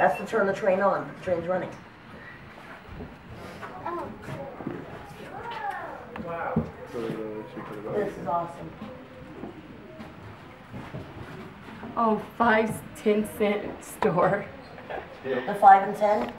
That's to turn the train on. The train's running. Oh. Wow. This is awesome. Oh, 5-10 cent store. The 5 and 10?